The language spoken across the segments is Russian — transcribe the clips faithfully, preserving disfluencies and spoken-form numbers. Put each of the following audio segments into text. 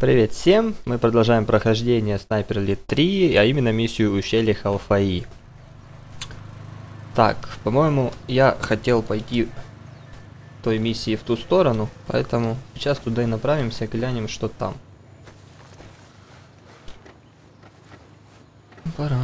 Привет всем, мы продолжаем прохождение Снайпер Элит три, а именно миссию Ущелье Халфайи. Так, по-моему, я хотел пойти той миссии в ту сторону, поэтому сейчас туда и направимся, глянем, что там. Пора.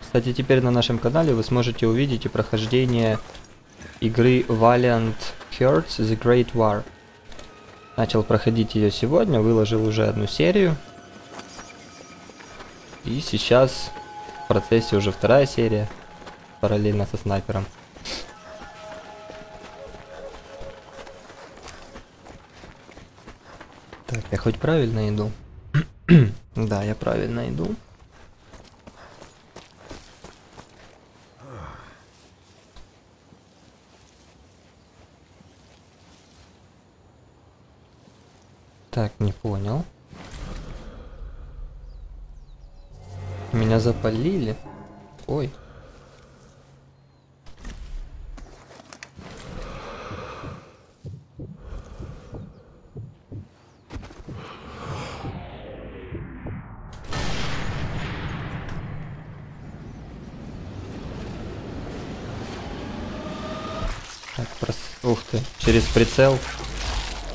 Кстати, теперь на нашем канале вы сможете увидеть и прохождение игры Valiant Hearts The Great War. Начал проходить ее сегодня, выложил уже одну серию. И сейчас в процессе уже вторая серия, параллельно со Снайпером. Так, я хоть правильно иду? Да, я правильно иду. Так, не понял. Меня запалили. Ой. Так, прос... Ух ты, через прицел.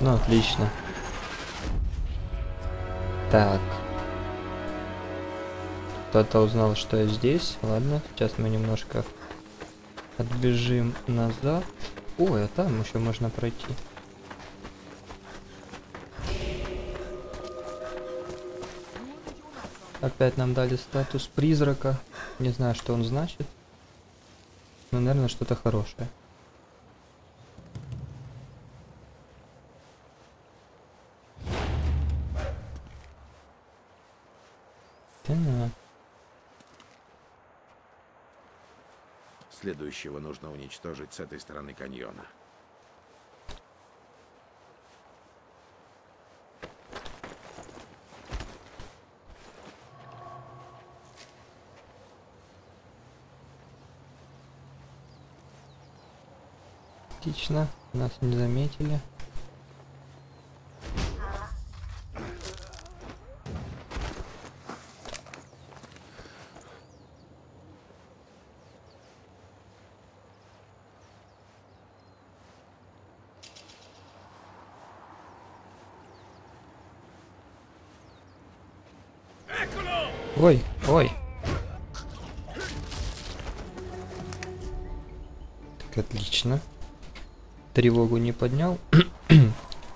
Ну, отлично. Так, кто-то узнал, что я здесь. Ладно, сейчас мы немножко отбежим назад. Ой, а там еще можно пройти. Опять нам дали статус призрака. Не знаю, что он значит. Но, наверное, что-то хорошее. Следующего нужно уничтожить с этой стороны каньона. Отлично, нас не заметили. Ой, ой. Так, отлично. Тревогу не поднял.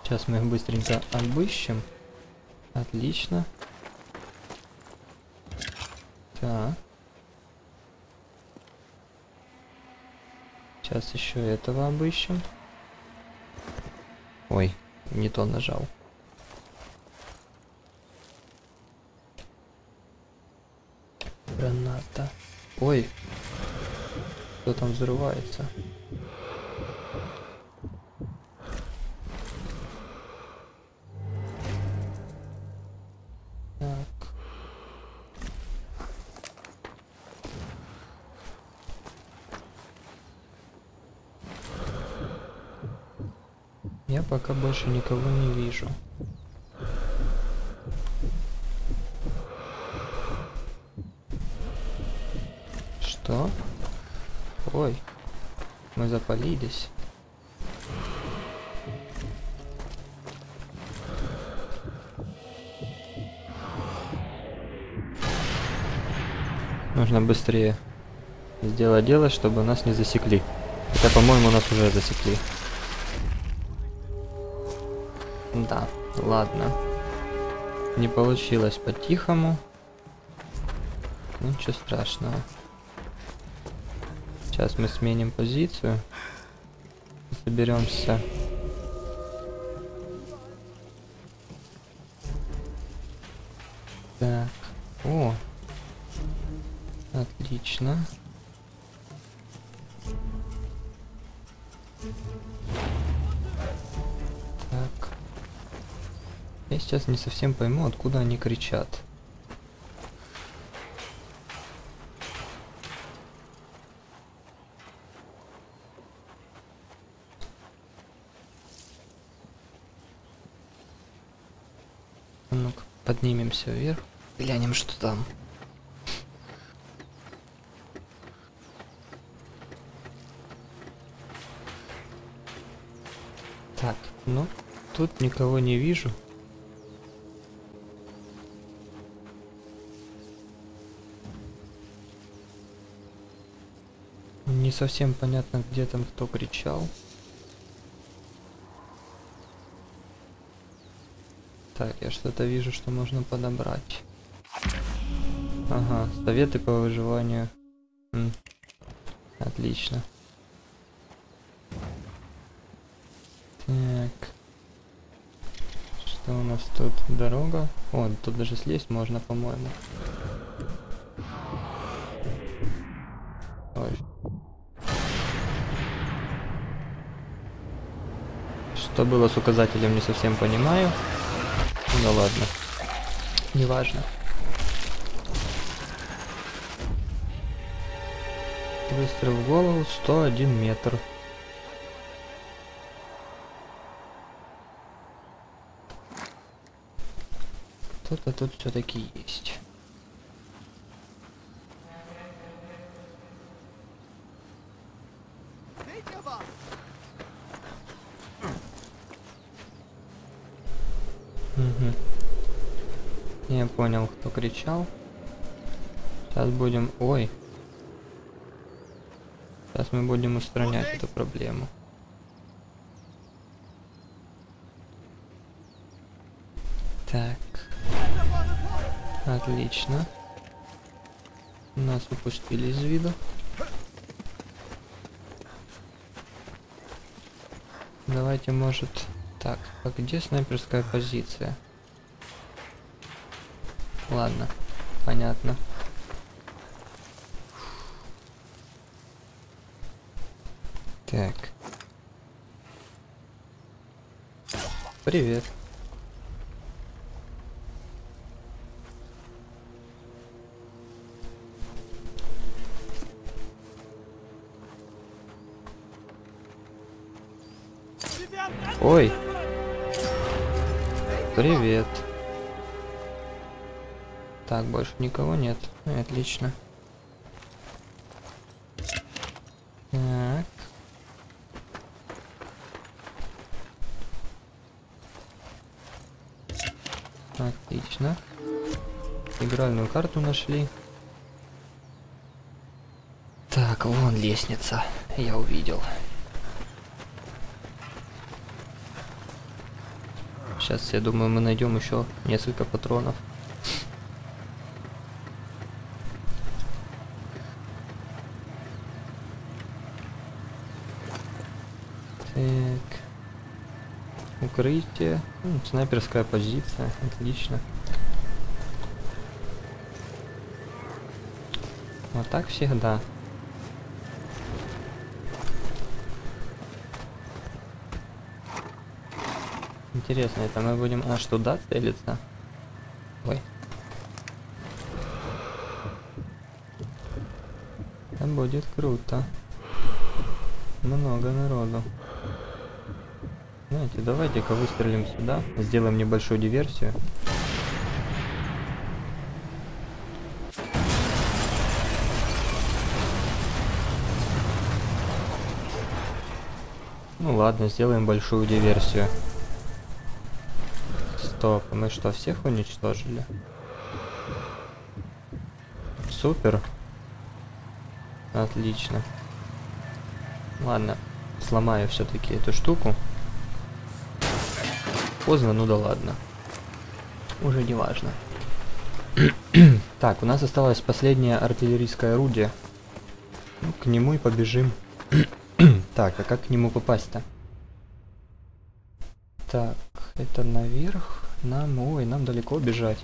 Сейчас мы их быстренько обыщем. Отлично. Так. Сейчас еще этого обыщем. Ой, не то нажал. Граната. Ой, кто там взрывается? Так. Я пока больше никого не вижу. Ой, мы запалились. Нужно быстрее сделать дело, чтобы нас не засекли. Хотя, по-моему, нас уже засекли. Да, ладно. Не получилось по-тихому. Ничего страшного. Сейчас мы сменим позицию, соберемся. Так, о, отлично. Так, я сейчас не совсем пойму, откуда они кричат. поднимемся вверх, глянем, что там. Так, ну, тут никого не вижу. Не совсем понятно, где там кто кричал. Так, я что-то вижу, что можно подобрать. Ага, советы по выживанию. М. Отлично. Так. Что у нас тут? Дорога. О, тут даже слезть можно, по-моему. Ой. Что было с указателем, не совсем понимаю. Да ладно, неважно. Выстрел в голову, сто один метр. Кто-то тут все-таки есть. Я понял, кто кричал. Сейчас будем... Ой. Сейчас мы будем устранять эту проблему. Так. Отлично. Нас упустили из виду. Давайте, может... Так, а где снайперская позиция? Ладно, понятно. Так. Привет. Ой. Привет. Так, больше никого нет. Ну, отлично. Так. Отлично. Игральную карту нашли. Так, вон лестница. Я увидел. Сейчас, я думаю, мы найдем еще несколько патронов. Укрытие, снайперская позиция, отлично. Вот так всегда. Интересно, это мы будем аж туда целиться? Ой. Это будет круто. Много народу. Знаете, давайте-ка выстрелим сюда, сделаем небольшую диверсию. Ну ладно, сделаем большую диверсию. Стоп, мы что, всех уничтожили? Супер. Отлично. Ладно, сломаю все-таки эту штуку. Поздно, ну да ладно. Уже не важно. Так, у нас осталось последнее артиллерийское орудие. Ну, к нему и побежим. Так, а как к нему попасть-то? Так, это наверх. Нам, ой, нам далеко бежать.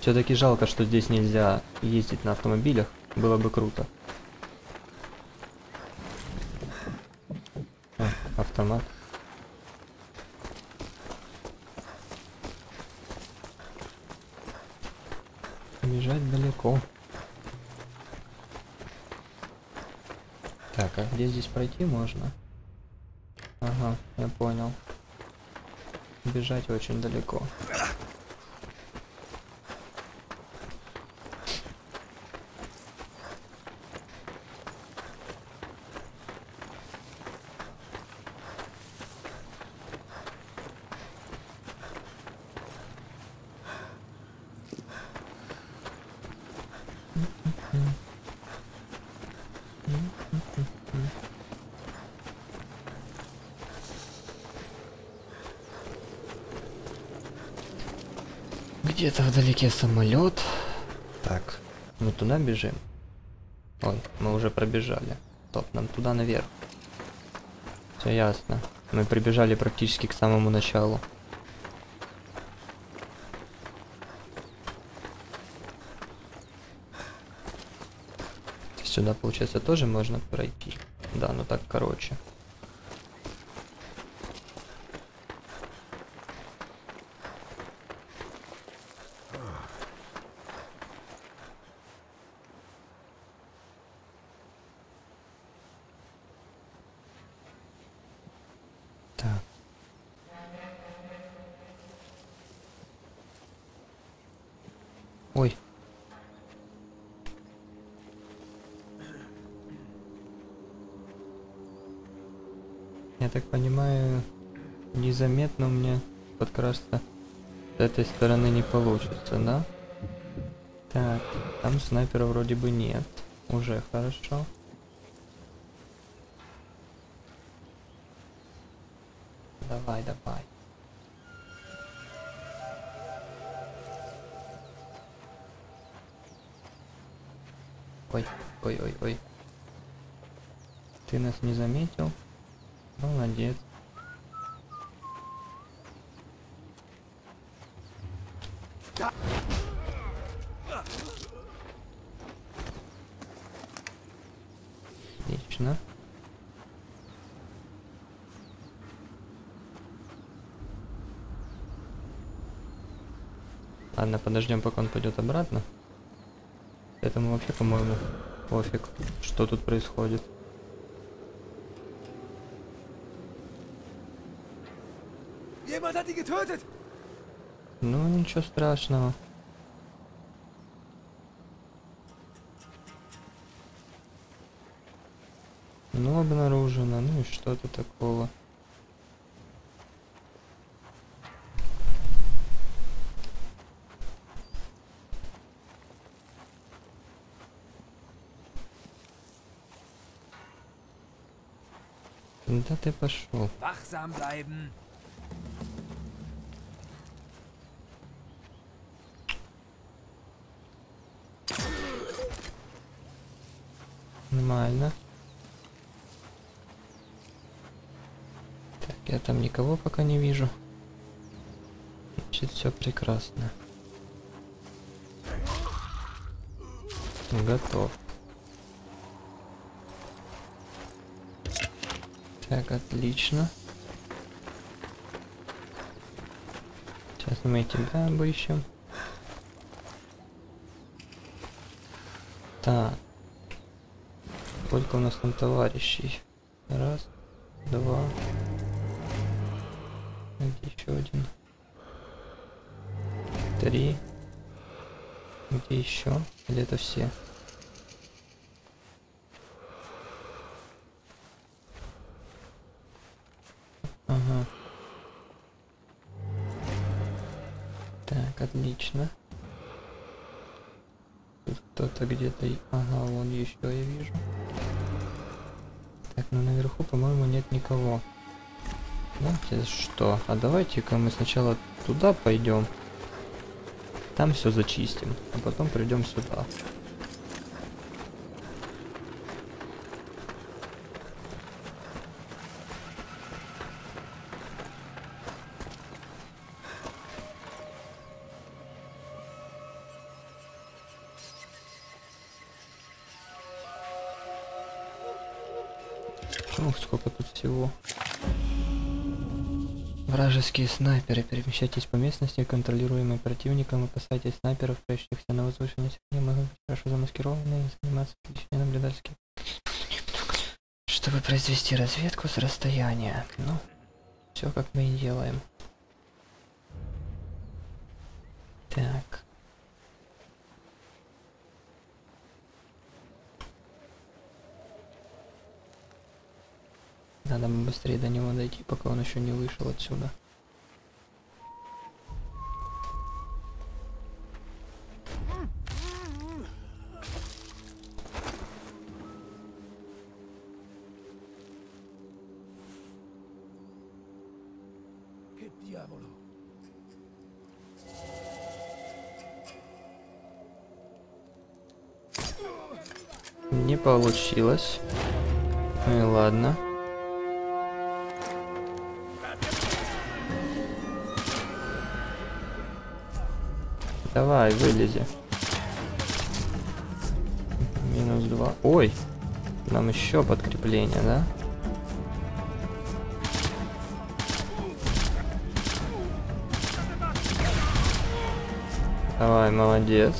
Все-таки жалко, что здесь нельзя ездить на автомобилях. Было бы круто. А, автомат. Бежать далеко. Так, а где здесь пройти можно? Ага, я понял. бежать очень далеко. Где-то вдалеке самолет. Так, мы туда бежим. Ой, мы уже пробежали. Стоп, нам туда наверх. Все ясно. Мы прибежали практически к самому началу. Сюда, получается, тоже можно пройти. Да, но так короче. Ой. Я так понимаю, незаметно мне подкрасться с этой стороны не получится, да? Так, там снайпера вроде бы нет. Уже хорошо. Давай, давай. Ой, ой, ой, ой. Ты нас не заметил? Молодец. Отлично. Ладно, подождем, пока он пойдет обратно. Этому вообще, по-моему, пофиг, что тут происходит. Ну, ничего страшного. Ну, обнаружено, ну и что-то такого. Да ты пошел. Нормально. Так, я там никого пока не вижу. Значит, все прекрасно. Готов. Так, отлично. Сейчас мы тебя обыщем. Так. Сколько у нас там товарищей? Раз, два. Где еще один? Три. Где еще? Или это все? Ага. Так, отлично. Тут кто-то где-то... Ага, вон еще я вижу. Так, ну наверху, по-моему, нет никого. Знаете что? А давайте-ка мы сначала туда пойдем. Там все зачистим, а потом придем сюда. Ох, сколько тут всего. Вражеские снайперы. Перемещайтесь по местности, контролируемой противником. Опасайтесь снайперов, прячущихся на возвышенности. Они могут быть хорошо замаскированы и заниматься личной наблюдательской. Чтобы произвести разведку с расстояния. Ну, все как мы и делаем. Так. Надо быстрее до него дойти, пока он еще не вышел отсюда. Не получилось. Ну и ладно. Давай, вылези. Минус два. Ой, нам еще подкрепление, да? Давай, молодец.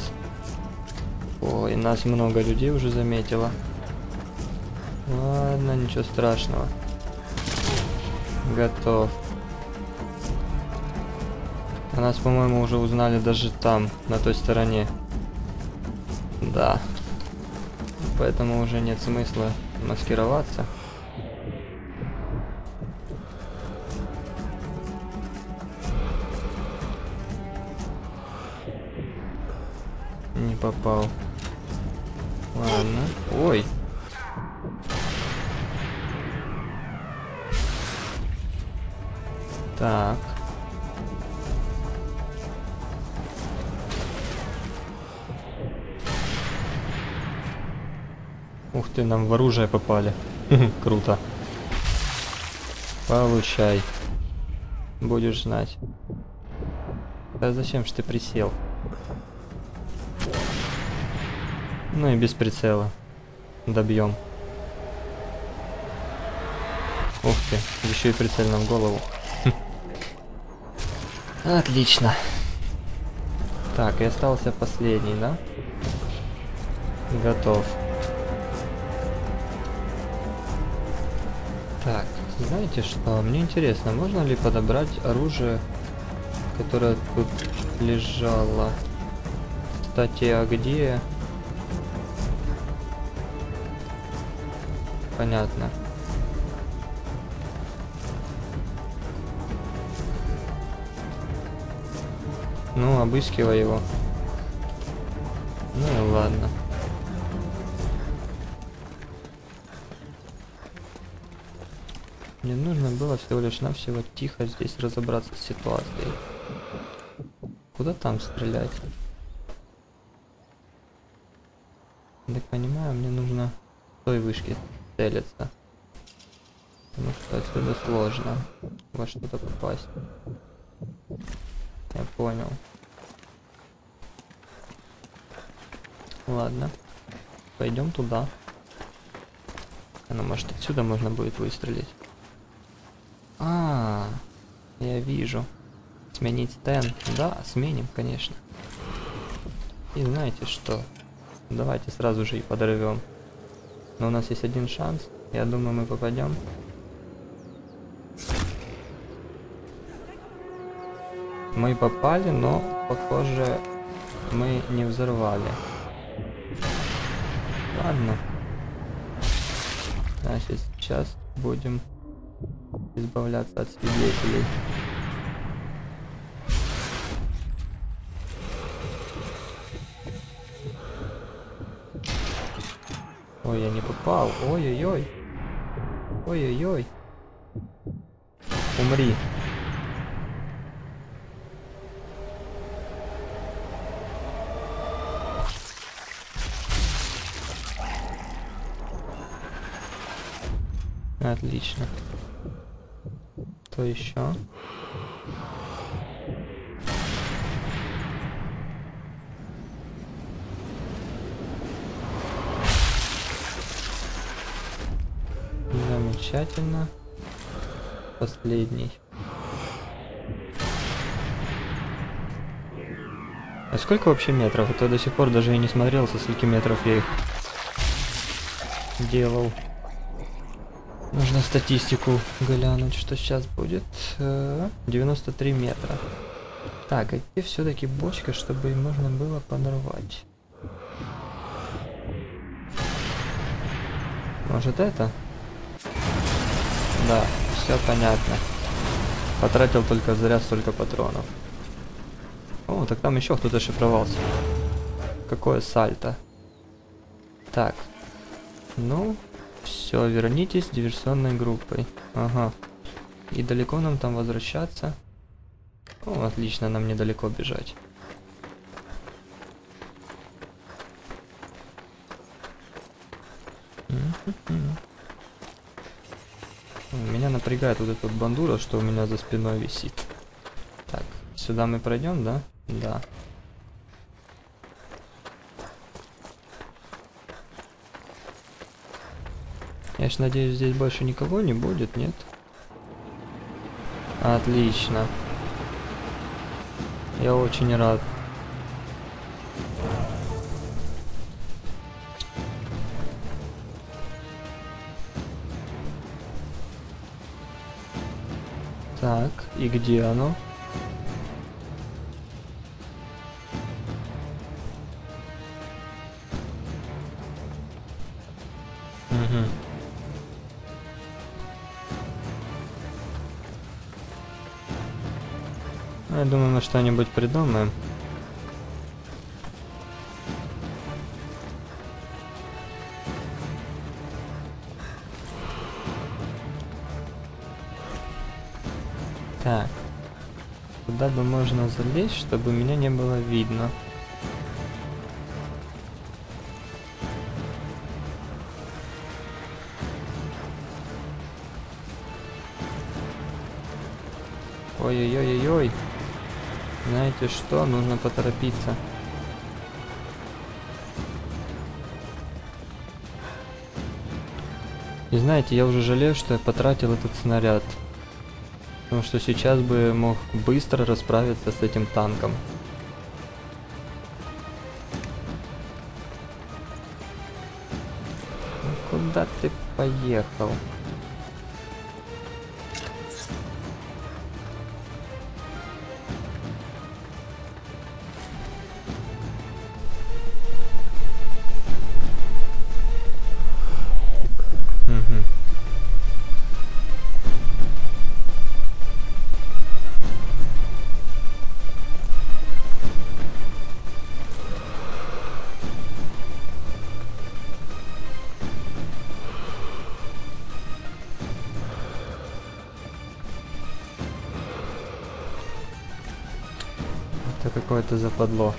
Ой, нас много людей уже заметило. Ладно, ничего страшного. Готов. А нас, по-моему, уже узнали даже там, на той стороне. Да. Поэтому уже нет смысла маскироваться. Не попал. Ладно. Ой. Так. Ух ты, нам в оружие попали. Круто. Получай. Будешь знать. Да зачем ж ты присел? Ну и без прицела. Добьем. Ух ты, еще и прицельно в голову. Отлично. Так, и остался последний, да? Готов. Так, знаете что? Мне интересно, можно ли подобрать оружие, которое тут лежало? Кстати, а где? Понятно. Ну, обыскивай его. Ну и ладно. Мне нужно было всего лишь навсего тихо здесь разобраться с ситуацией. Куда там стрелять? Так понимаю, мне нужно с той вышки целиться. Потому что отсюда сложно во что-то попасть. Я понял. Ладно. Пойдем туда. Ну, может, отсюда можно будет выстрелить. А, -а, -а я вижу. Сменить стенд. Да, сменим, конечно. И знаете что? Давайте сразу же и подорвем. Но у нас есть один шанс. Я думаю, мы попадем. Мы попали, но, похоже, мы не взорвали. Ладно. Значит, сейчас будем избавляться от свидетелей. Ой, я не попал. Ой-ой-ой. Ой-ой-ой. Умри. Отлично. Кто еще? Замечательно. Последний. А сколько вообще метров? А то я до сих пор даже и не смотрел, со скольки метров я их делал. Нужно статистику глянуть, что сейчас будет. девяносто три метра. Так, а где все-таки бочка, чтобы можно было подорвать? Может это? Да, все понятно. Потратил только зря столько патронов. О, так там еще кто-то шифровался. Какое сальто. Так. Ну, все, вернитесь с диверсионной группой. Ага. И далеко нам там возвращаться? О, отлично, нам недалеко бежать. Меня напрягает вот этот бандура, что у меня за спиной висит. Так, сюда мы пройдем, да? Да. Я ж надеюсь, здесь больше никого не будет, нет? Отлично. Я очень рад. Так, и где оно? Я думаю, мы что-нибудь придумаем. Так. Куда бы можно залезть, чтобы меня не было видно? Ой-ой-ой-ой-ой. Знаете что? Нужно поторопиться. И знаете, я уже жалею, что я потратил этот снаряд. Потому что сейчас бы мог быстро расправиться с этим танком. Ну, куда ты поехал? Какое-то западло.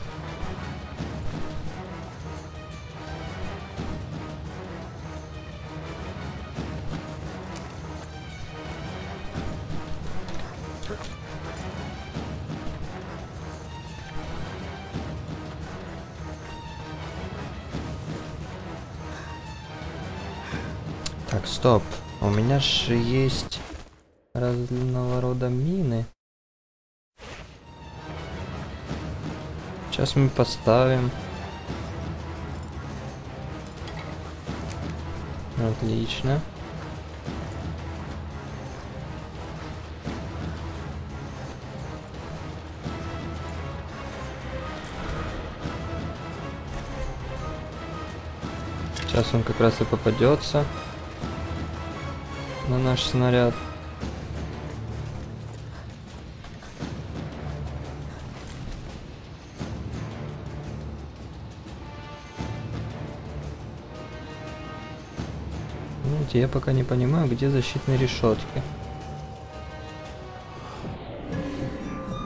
Так, стоп. У меня же есть разного рода мины. Сейчас мы поставим. Отлично. Сейчас он как раз и попадется на наш снаряд. Я пока не понимаю, где защитные решетки.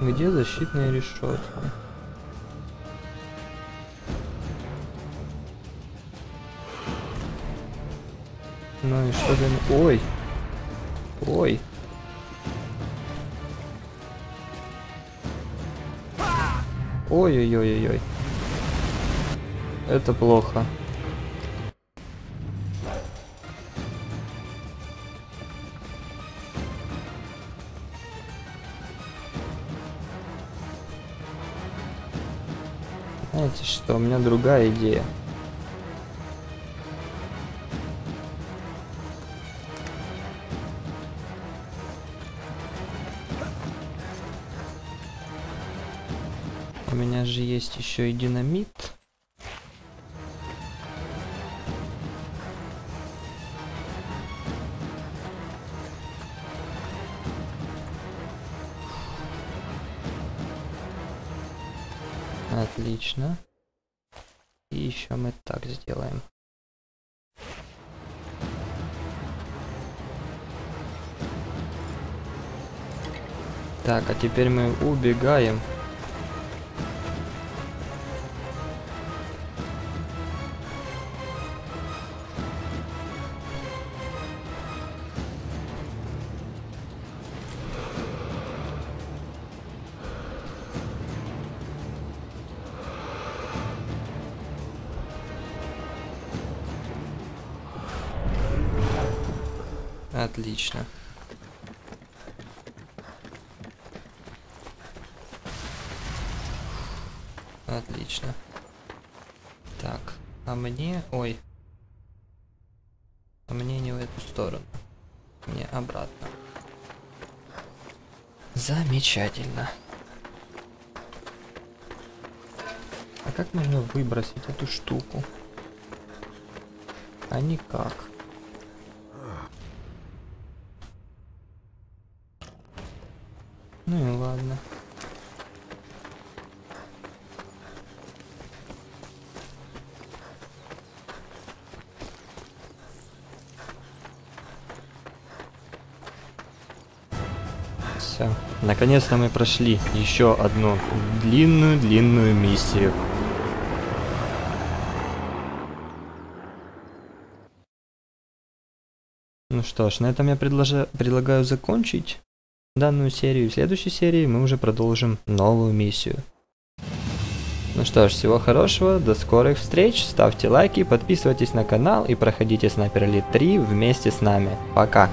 Где защитные решетки? Ну и что для... Ой! Ой! Ой-ой-ой-ой-ой! Это плохо. Знаете что, у меня другая идея. У меня же есть еще и динамит. Отлично. И еще мы так сделаем. Так, а теперь мы убегаем. Отлично. Отлично. Так, а мне... Ой. А мне не в эту сторону. Мне обратно. Замечательно. А как нужно выбросить эту штуку? А никак. Ну и ладно. Все. Наконец-то мы прошли еще одну длинную-длинную миссию. Ну что ж, на этом я предложа... предлагаю закончить данную серию. В следующей серии мы уже продолжим новую миссию. Ну что ж, всего хорошего, до скорых встреч, ставьте лайки, подписывайтесь на канал и проходите Sniper Elite три вместе с нами. Пока!